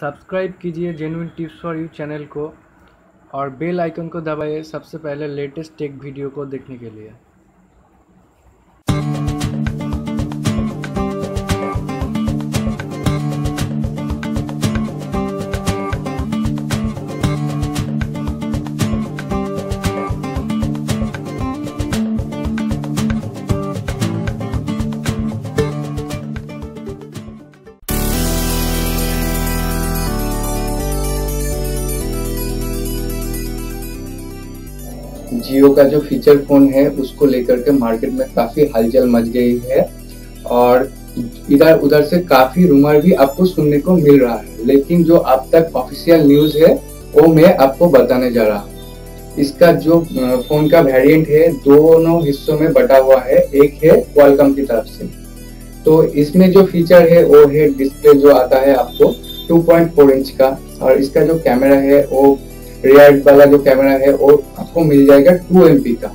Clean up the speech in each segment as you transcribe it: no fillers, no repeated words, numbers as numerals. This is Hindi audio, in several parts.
सब्सक्राइब कीजिए genuine tips for you channel को और बेल आइकन को दबाइए सबसे पहले लेटेस्ट टेक वीडियो को देखने के लिए। जियो का जो फीचर फोन है उसको लेकर के मार्केट में काफी हलचल मच गई है और इधर उधर से काफी रूमर भी आपको सुनने को मिल रहा है, लेकिन जो अब तक ऑफिशियल न्यूज है वो मैं आपको बताने जा रहा हूँ। इसका जो फोन का वेरिएंट है दोनों हिस्सों में बटा हुआ है। एक है क्वालकॉम की तरफ से, तो इसमें जो फीचर है वो है डिस्प्ले जो आता है आपको 2.4 इंच का, और इसका जो कैमरा है वो रियर वाला जो कैमरा है वो आपको मिल जाएगा 2MP का,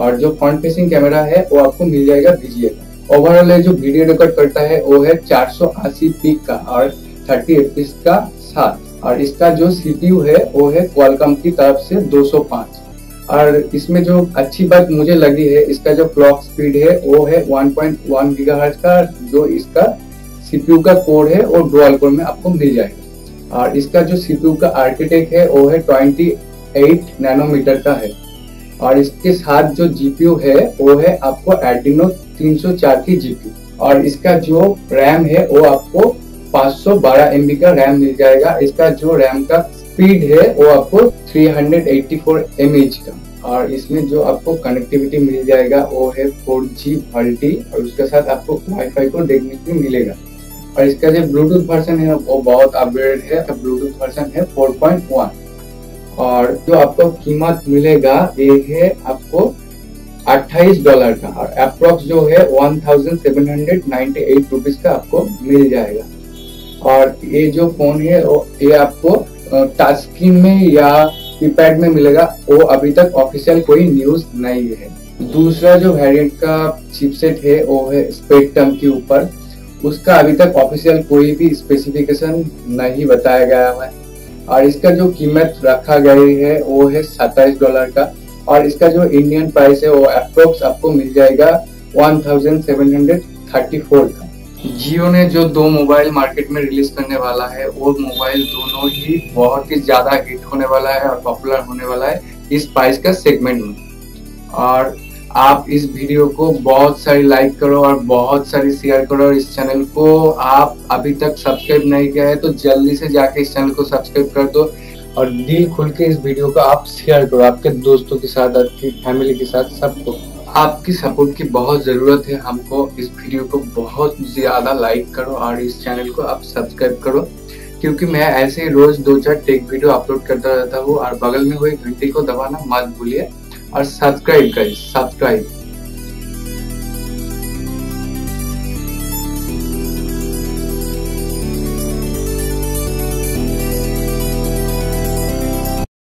और जो फ्रंट फेसिंग कैमरा है वो आपको मिल जाएगा VGA का। ओवरऑल जो वीडियो रिकॉर्ड करता है वो है 480 पिक का और 30 FPS का साथ, और इसका जो CPU है वो है क्वालकॉम की तरफ से 205। और इसमें जो अच्छी बात मुझे लगी है इसका जो क्लॉक स्पीड है वो है 1.1 GHz का, जो इसका CPU का कोड है वो डुअल कोड में आपको मिल जाएगा। और इसका जो CPU का आर्किटेक्ट है वो है 28 नैनोमीटर का है, और इसके साथ जो GPU है वो है आपको Adreno 304 की GPU, और इसका जो RAM है वो आपको 512 MB का RAM मिल जाएगा। इसका जो RAM का स्पीड है वो आपको 384 mAh का, और इसमें जो आपको कनेक्टिविटी मिल जाएगा वो है 4G multi, और उसके साथ आपको Wi-Fi को देखने को मिलेगा। और इसका जो ब्लूटूथ वर्जन है वो बहुत अपग्रेडेड है, तो ब्लूटूथ वर्जन है 4.1, और जो आपको कीमत मिलेगा ये है आपको $28 का, और अप्रॉक्स जो है 1798 रुपीज का आपको मिल जाएगा। और ये जो फोन है वो ये आपको टच स्क्रीन में या कीपैड में मिलेगा, वो अभी तक ऑफिशियल कोई न्यूज नहीं है। दूसरा जो वेरिएंट का चिपसेट है वो है स्पेक्ट्रम के ऊपर, उसका अभी तक ऑफिशियल कोई भी स्पेसिफिकेशन नहीं बताया गया है, और इसका जो कीमत रखा गई है वो है $27 का, और इसका जो इंडियन प्राइस है वो अप्रोक्स आपको मिल जाएगा 1734 का। जियो ने जो दो मोबाइल मार्केट में रिलीज करने वाला है वो मोबाइल दोनों ही बहुत ही ज़्यादा हिट होने वाला है और पॉपुलर होने वाला है इस प्राइस का सेगमेंट में। और आप इस वीडियो को बहुत सारी लाइक करो और बहुत सारी शेयर करो, और इस चैनल को आप अभी तक सब्सक्राइब नहीं किया है तो जल्दी से जाके इस चैनल को सब्सक्राइब कर दो, और दिल खुल के इस वीडियो को आप शेयर करो आपके दोस्तों के साथ, आपकी फैमिली के साथ, सबको। आपकी सपोर्ट की बहुत ज़रूरत है हमको। इस वीडियो को बहुत ज़्यादा लाइक करो और इस चैनल को आप सब्सक्राइब करो, क्योंकि मैं ऐसे ही रोज़ 2-4 टेक वीडियो अपलोड करता रहता हूँ। और बगल में हुए घंटी को दबाना मत भूलिए और सब्सक्राइब करें।